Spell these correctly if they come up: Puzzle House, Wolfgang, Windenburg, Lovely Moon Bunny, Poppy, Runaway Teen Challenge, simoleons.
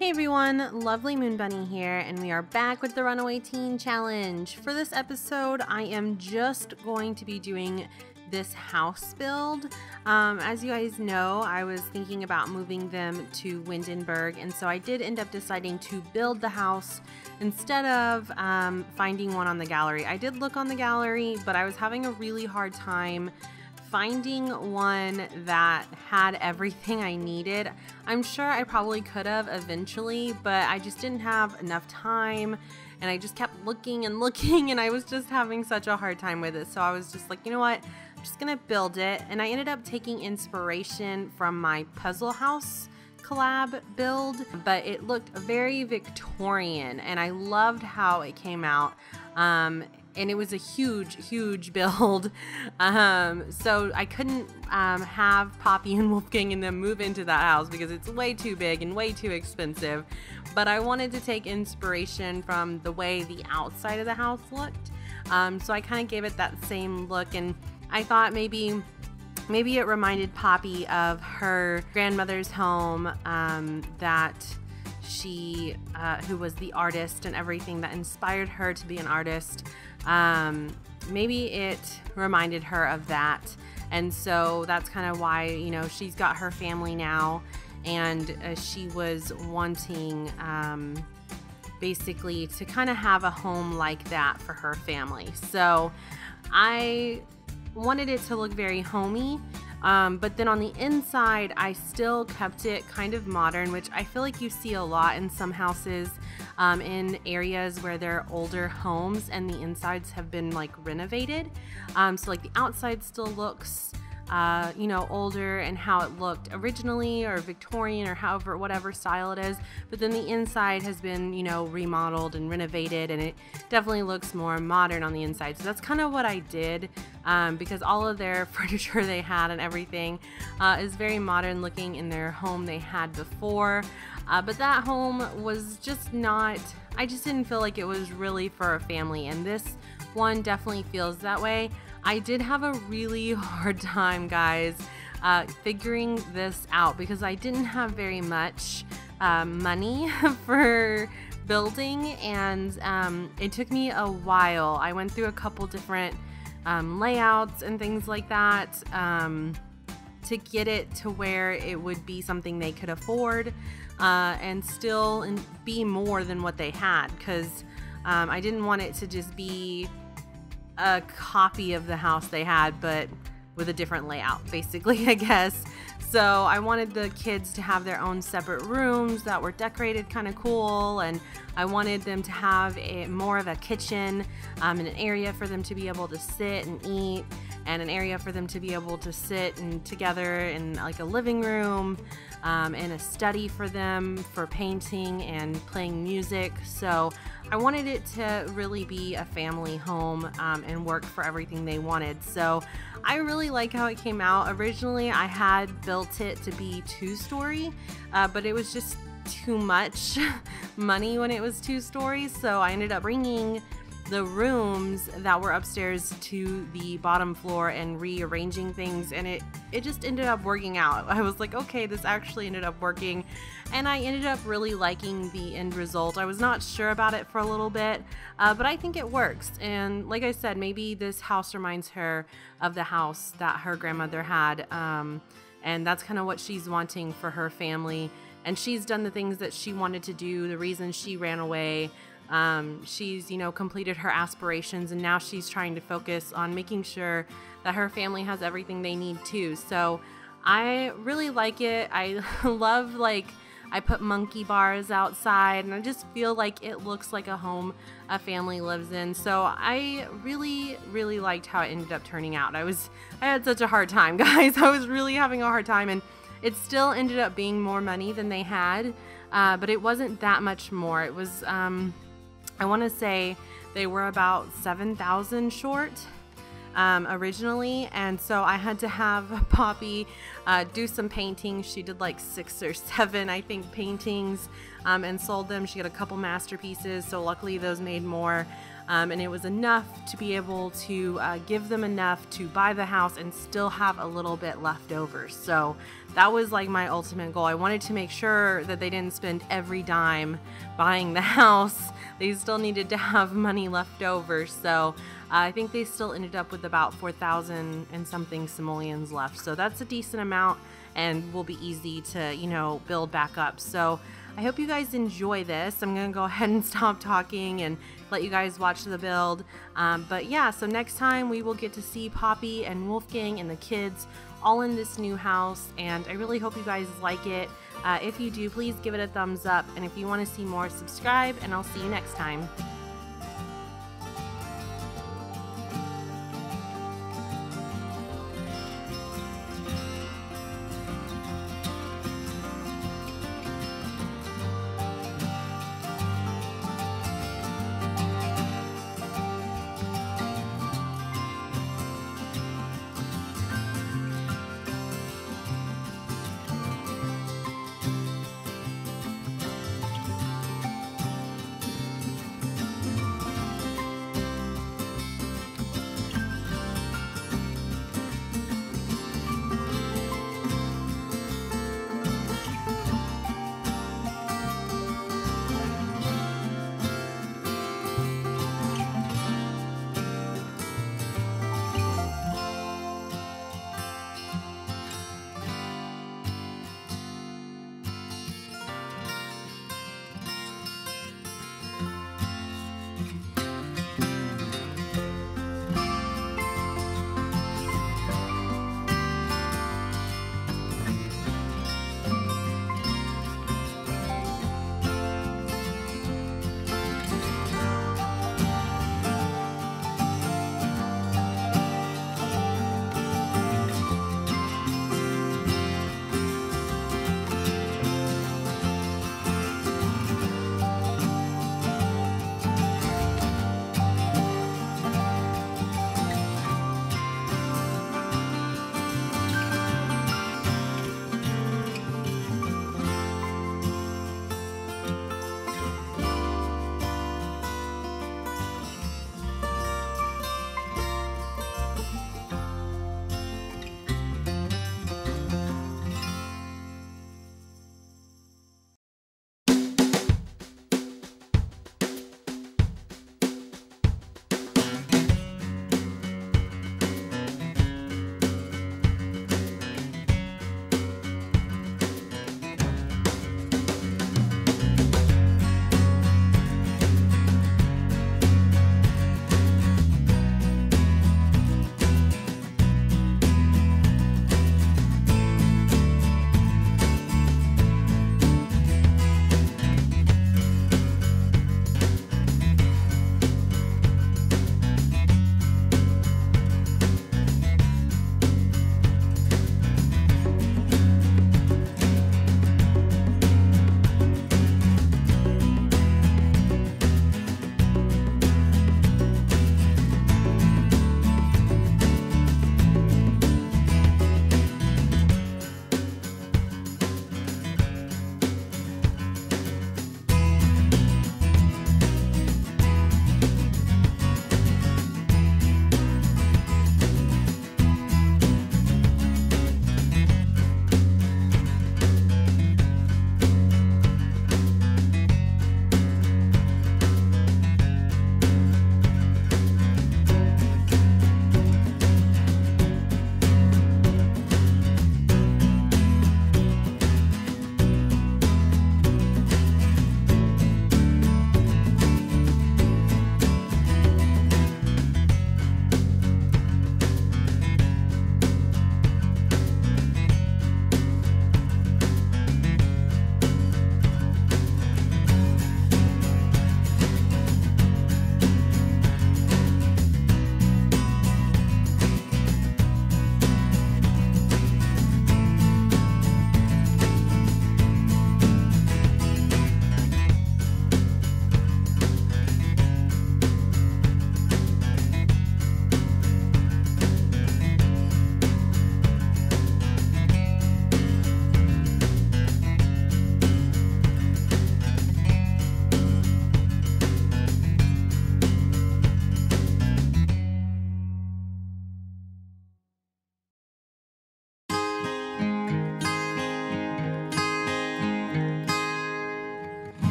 Hey everyone, Lovely Moon Bunny here, and we are back with the Runaway Teen Challenge. For this episode, I am just going to be doing this house build. As you guys know, I was thinking about moving them to Windenburg, and so I did end up deciding to build the house instead of finding one on the gallery. I did look on the gallery, but I was having a really hard time finding one that had everything I needed. I'm sure I probably could have eventually, but I just didn't have enough time, and I just kept looking and looking, and I was just having such a hard time with it. So I was just like, you know what, I'm just gonna build it. And I ended up taking inspiration from my Puzzle House collab build, but it looked very Victorian, and I loved how it came out. And it was a huge build. So I couldn't have Poppy and Wolfgang and them move into that house because it's way too big and way too expensive. But I wanted to take inspiration from the way the outside of the house looked. So I kind of gave it that same look, and I thought maybe it reminded Poppy of her grandmother's home that she, who was the artist and everything that inspired her to be an artist, maybe it reminded her of that. And so that's kind of why, you know, she's got her family now, and she was wanting basically to kind of have a home like that for her family. So I wanted it to look very homey. But then on the inside, I still kept it kind of modern, which I feel like you see a lot in some houses in areas where they're older homes and the insides have been like renovated. So like the outside still looks, you know, older and how it looked originally, or Victorian, or however, whatever style it is. But then the inside has been, you know, remodeled and renovated, and it definitely looks more modern on the inside. So that's kind of what I did, because all of their furniture they had and everything is very modern looking in their home they had before. But that home was just not, I just didn't feel like it was really for a family, and this one definitely feels that way. I did have a really hard time, guys, figuring this out because I didn't have very much money for building, and it took me a while. I went through a couple different layouts and things like that to get it to where it would be something they could afford and still be more than what they had, because I didn't want it to just be a copy of the house they had, but with a different layout, basically, I guess. So I wanted the kids to have their own separate rooms that were decorated kind of cool, and I wanted them to have more of a kitchen and an area for them to be able to sit and eat, and an area for them to be able to sit and together in like a living room and a study for them for painting and playing music. So I wanted it to really be a family home and work for everything they wanted. So I really like how it came out. Originally, I had built it to be two-story, but it was just too much money when it was two stories. So I ended up bringing the rooms that were upstairs to the bottom floor and rearranging things, and it just ended up working out. I was like, okay, this actually ended up working, and I ended up really liking the end result. I was not sure about it for a little bit, but I think it works. And like I said, maybe this house reminds her of the house that her grandmother had, and that's kind of what she's wanting for her family. And she's done the things that she wanted to do, the reason she ran away. She's, you know, completed her aspirations, and now she's trying to focus on making sure that her family has everything they need too. So I really like it. I love, like, I put monkey bars outside, and I just feel like it looks like a home a family lives in. So I really liked how it ended up turning out. I had such a hard time, guys. I was really having a hard time, and it still ended up being more money than they had, but it wasn't that much more. It was, I want to say they were about $7,000 short originally, and so I had to have Poppy do some paintings. She did like 6 or 7, I think, paintings and sold them. She had a couple masterpieces, so luckily those made more. and it was enough to be able to give them enough to buy the house and still have a little bit left over. So that was like my ultimate goal. I wanted to make sure that they didn't spend every dime buying the house. They still needed to have money left over. So I think they still ended up with about 4,000 and something simoleons left. So that's a decent amount and will be easy to, you know, build back up. So I hope you guys enjoy this. I'm gonna go ahead and stop talking and let you guys watch the build. But yeah, so next time we will get to see Poppy and Wolfgang and the kids all in this new house, and I really hope you guys like it. If you do, please give it a thumbs up, and if you want to see more, subscribe, and I'll see you next time.